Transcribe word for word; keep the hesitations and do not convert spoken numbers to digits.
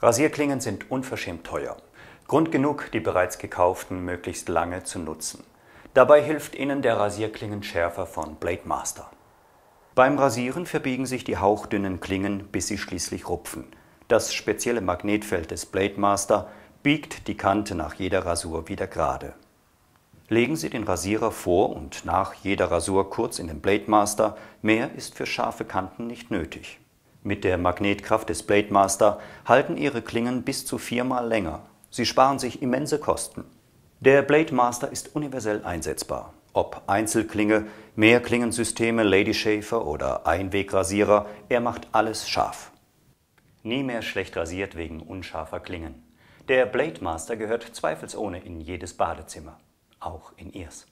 Rasierklingen sind unverschämt teuer. Grund genug, die bereits gekauften möglichst lange zu nutzen. Dabei hilft Ihnen der Rasierklingenschärfer von BladeMaster. Beim Rasieren verbiegen sich die hauchdünnen Klingen, bis sie schließlich rupfen. Das spezielle Magnetfeld des BladeMaster biegt die Kante nach jeder Rasur wieder gerade. Legen Sie den Rasierer vor und nach jeder Rasur kurz in den BladeMaster. Mehr ist für scharfe Kanten nicht nötig. Mit der Magnetkraft des BladeMaster halten Ihre Klingen bis zu viermal länger. Sie sparen sich immense Kosten. Der BladeMaster ist universell einsetzbar. Ob Einzelklinge, Mehrklingensysteme, Ladyshaver oder Einwegrasierer, er macht alles scharf. Nie mehr schlecht rasiert wegen unscharfer Klingen. Der BladeMaster gehört zweifelsohne in jedes Badezimmer, auch in Ihrs.